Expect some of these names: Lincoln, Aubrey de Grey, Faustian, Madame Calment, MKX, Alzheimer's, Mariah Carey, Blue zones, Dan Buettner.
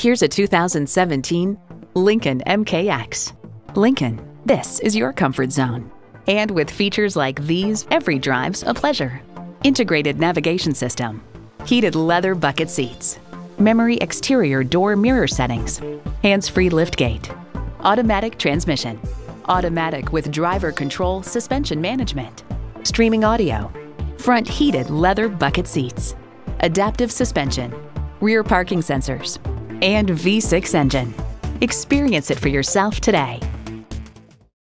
Here's a 2017 Lincoln MKX. Lincoln, this is your comfort zone. And with features like these, every drive's a pleasure. Integrated navigation system, heated leather bucket seats, memory exterior door mirror settings, hands-free liftgate, automatic transmission, automatic with driver control suspension management, streaming audio, front heated leather bucket seats, adaptive suspension, rear parking sensors, and V6 engine. Experience it for yourself today.